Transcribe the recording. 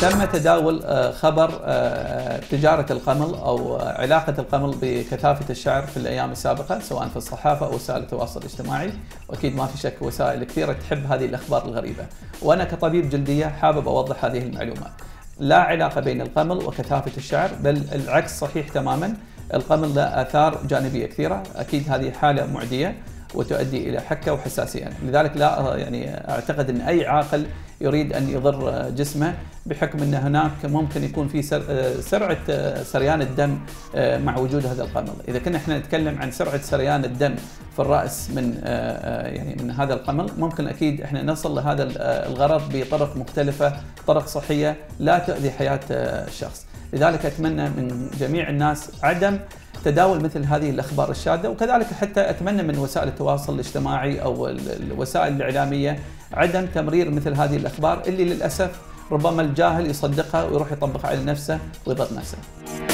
تم تداول خبر تجارة القمل أو علاقة القمل بكثافة الشعر في الأيام السابقة، سواء في الصحافة أو وسائل التواصل الاجتماعي، وأكيد ما في شك وسائل كثيرة تحب هذه الأخبار الغريبة. وأنا كطبيب جلدية حابب أوضح هذه المعلومة، لا علاقة بين القمل وكثافة الشعر، بل العكس صحيح تماما. القمل له آثار جانبية كثيرة، أكيد هذه حالة معدية وتؤدي إلى حكة وحساسية، لذلك لا يعني أعتقد أن أي عاقل يريد أن يضر جسمه، بحكم أن هناك ممكن يكون في سرعة سريان الدم مع وجود هذا القمل. إذا كنا إحنا نتكلم عن سرعة سريان الدم في الرأس من هذا القمل، ممكن أكيد إحنا نصل لهذا الغرض بطرق مختلفة، طرق صحية لا تؤذي حياة الشخص. لذلك أتمنى من جميع الناس عدم تداول مثل هذه الأخبار الشاذة، وكذلك حتى أتمنى من وسائل التواصل الاجتماعي أو الوسائل الإعلامية عدم تمرير مثل هذه الأخبار اللي للأسف ربما الجاهل يصدقها ويروح يطبقها على نفسه ويضر نفسه.